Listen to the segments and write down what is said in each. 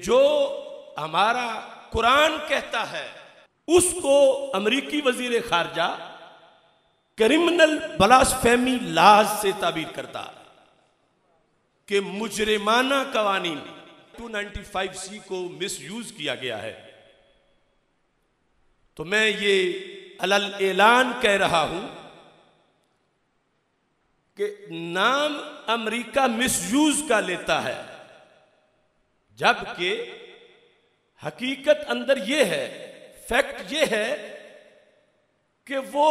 जो हमारा कुरान कहता है उसको अमरीकी वजीर खारजा क्रिमिनल ब्लास्फेमी लाज से ताबीर करता है कि मुजरिमाना कवानीन 295C को मिसयूज किया गया है। तो मैं ये अलल ऐलान कह रहा हूं कि नाम अमरीका मिसयूज का लेता है, जबकि हकीकत अंदर यह है, फैक्ट यह है कि वो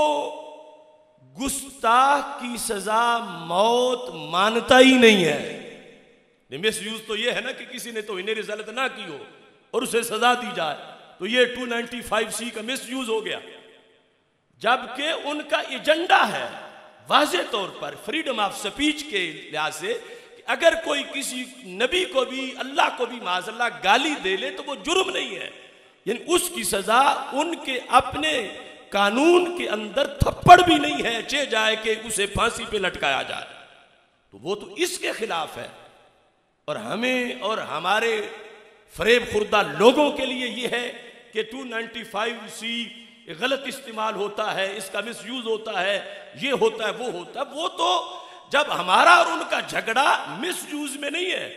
गुस्ताख की सजा मौत मानता ही नहीं है। मिस यूज तो यह है ना कि किसी ने तो इन्हें रिजल्ट ना की हो और उसे सजा दी जाए, तो ये 295C का मिस यूज हो गया, जबकि उनका एजेंडा है वाजे तौर पर फ्रीडम ऑफ स्पीच के लिहाज से अगर कोई किसी नबी को भी अल्लाह को भी माजल्ला गाली दे ले तो वो जुर्म नहीं है, यानी उसकी सजा उनके अपने कानून के अंदर थप्पड़ भी नहीं है चे जाए कि उसे फांसी पे लटकाया जाए, तो वो तो इसके खिलाफ है। और हमें और हमारे फरेब खुर्दा लोगों के लिए ये है कि 295C गलत इस्तेमाल होता है, इसका मिसयूज होता है, ये होता है, वो होता है। वो तो जब हमारा और उनका झगड़ा मिसयूज में नहीं है,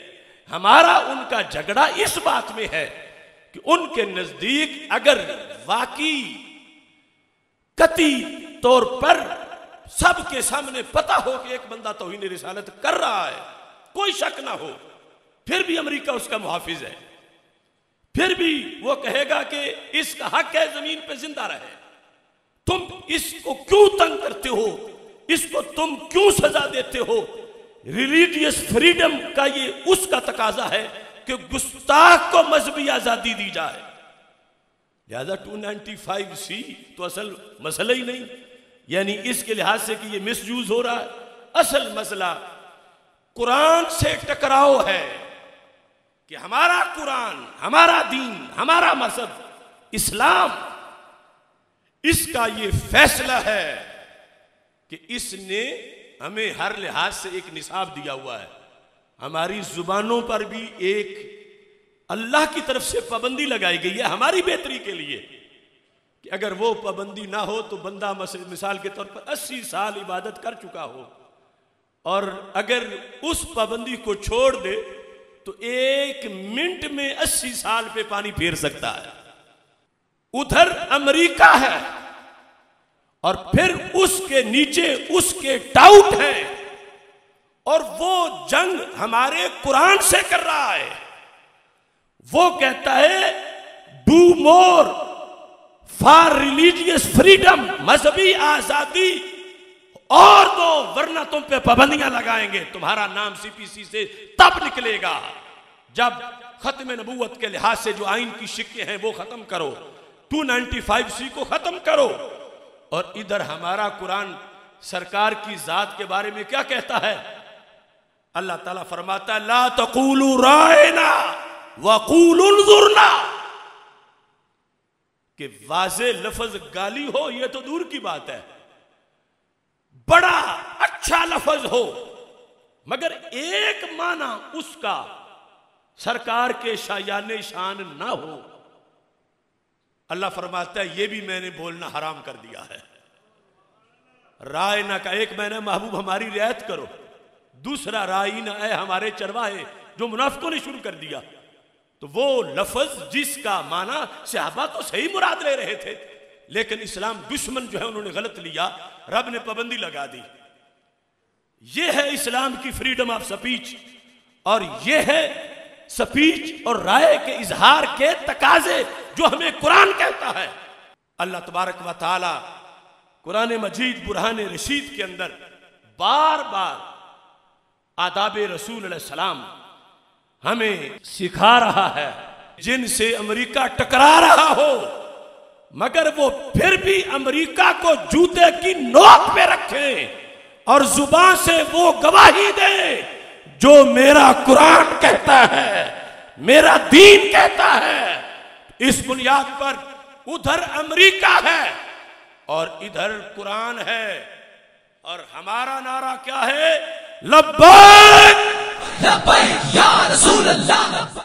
हमारा उनका झगड़ा इस बात में है कि उनके नजदीक अगर वाकई कती तौर पर सबके सामने पता हो कि एक बंदा तौहीन रिसालत कर रहा है, कोई शक ना हो, फिर भी अमेरिका उसका मुहाफिज है, फिर भी वो कहेगा कि इसका हक है जमीन पे जिंदा रहे, तुम इसको क्यों तंग करते हो, इसको तुम क्यों सजा देते हो। रिलीजियस फ्रीडम का ये उसका तकाजा है कि गुस्ताख को मजहबी आजादी दी जाए। लिहाजा 295C तो असल मसला ही नहीं, यानी इसके लिहाज से कि ये मिसयूज हो रहा है। असल मसला कुरान से टकराव है कि हमारा कुरान, हमारा दीन, हमारा मजहब इस्लाम, इसका ये फैसला है कि इसने हमें हर लिहाज से एक निसाब दिया हुआ है। हमारी जुबानों पर भी एक अल्लाह की तरफ से पाबंदी लगाई गई है हमारी बेहतरी के लिए कि अगर वो पाबंदी ना हो तो बंदा मिसाल के तौर पर 80 साल इबादत कर चुका हो और अगर उस पाबंदी को छोड़ दे तो एक मिनट में 80 साल पे पानी फेर सकता है। उधर अमेरिका है और फिर उसके नीचे उसके टाउट है और वो जंग हमारे कुरान से कर रहा है। वो कहता है do more for religious freedom, मजहबी आजादी और दो वरना तुम पे पाबंदियां लगाएंगे, तुम्हारा नाम CPC से तब निकलेगा जब खत्म नबूवत के लिहाज से जो आइन की शिक्के हैं वो खत्म करो, 295C को खत्म करो। और इधर हमारा कुरान सरकार की जात के बारे में क्या कहता है, अल्लाह ताला फरमाता है ला तक़ूलू राइना वक़ूलू उन्ज़ुरना, कि वाज़े लफ्ज़ गाली हो यह तो दूर की बात है, बड़ा अच्छा लफ्ज़ हो मगर एक माना उसका सरकार के शायाने शान ना हो। अल्लाह फरमाता है ये भी मैंने बोलना हराम कर दिया है। रायना का एक मैंने महबूब हमारी रियायत करो, दूसरा रायना है हमारे चरवाहे, जो मुनाफिकों ने शुरू कर दिया। तो वो लफ्ज जिसका माना सहाबा तो सही मुराद ले रहे थे लेकिन इस्लाम दुश्मन जो है उन्होंने गलत लिया, रब ने पाबंदी लगा दी। ये है इस्लाम की फ्रीडम ऑफ स्पीच और ये है स्पीच और राय के इजहार के तकाजे जो हमें कुरान कहता है। अल्लाह तबारक व तआला कुरान मजीद बुरहान रशीद के अंदर बार बार आदाब रसूल अलैहिस्सलाम हमें सिखा रहा है, जिनसे अमेरिका टकरा रहा हो मगर वो फिर भी अमेरिका को जूते की नोक पे रखें और जुबान से वो गवाही दें जो मेरा कुरान कहता है, मेरा दीन कहता है। इस बुनियाद पर उधर अमेरिका है और इधर कुरान है और हमारा नारा क्या है, लब्बैक लब्बैक या रसूल अल्लाह।